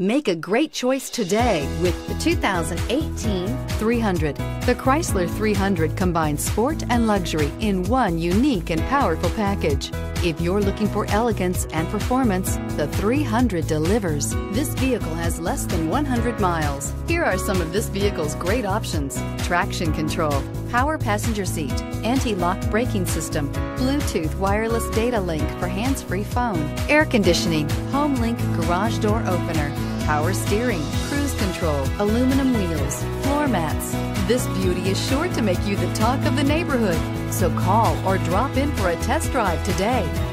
Make a great choice today with the 2018 300. The Chrysler 300 combines sport and luxury in one unique and powerful package. If you're looking for elegance and performance, the 300 delivers. This vehicle has less than 100 miles. Here are some of this vehicle's great options: traction control, power passenger seat, anti-lock braking system, Bluetooth wireless data link for hands-free phone, air conditioning, home link garage door opener, power steering, cruise control, aluminum wheels, floor mats. This beauty is sure to make you the talk of the neighborhood. So call or drop in for a test drive today.